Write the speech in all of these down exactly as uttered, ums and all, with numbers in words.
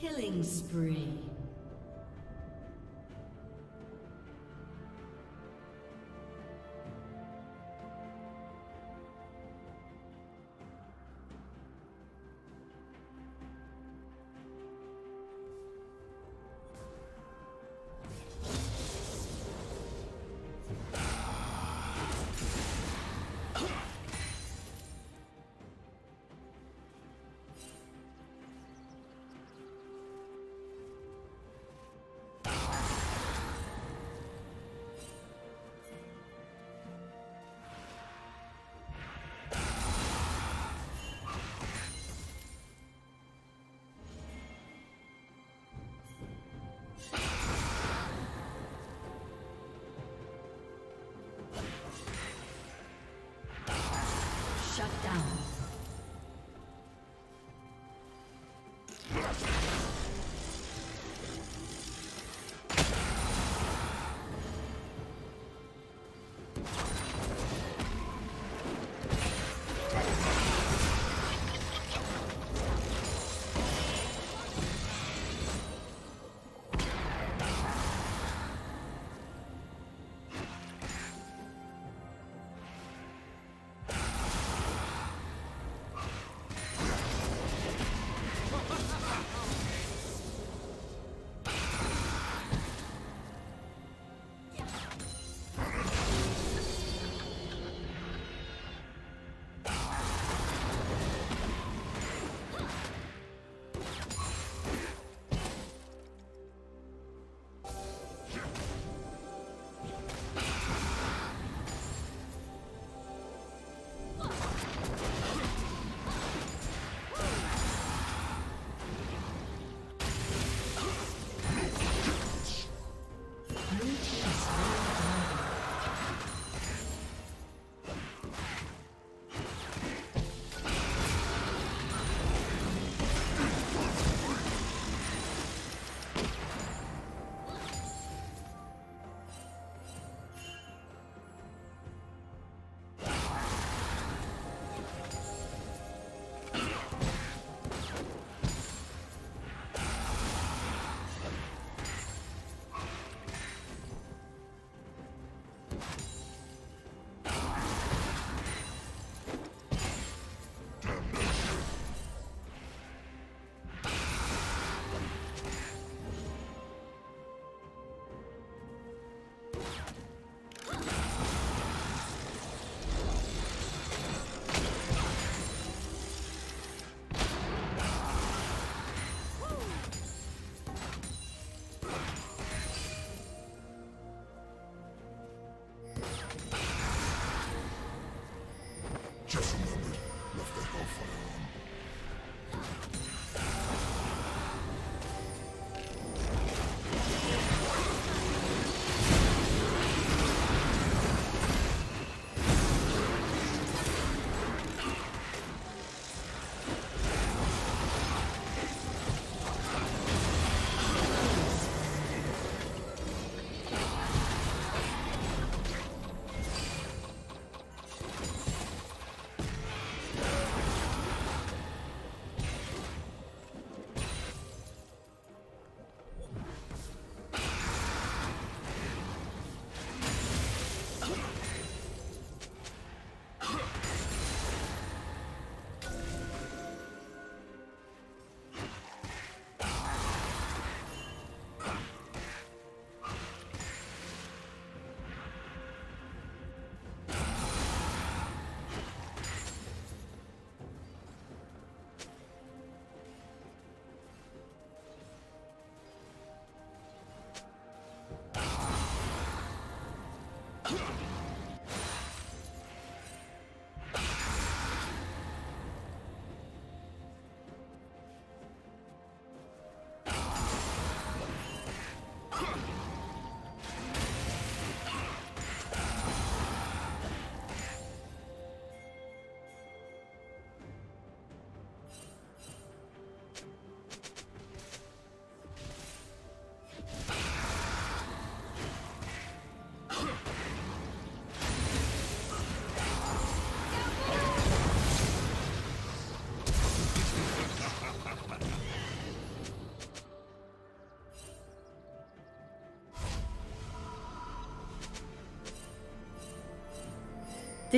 Killing spree.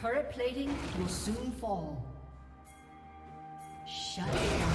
Turret plating will soon fall. Shut down.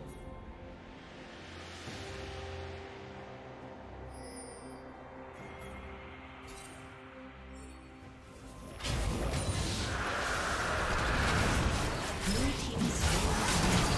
Blue Team's turret has been destroyed.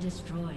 Destroyed.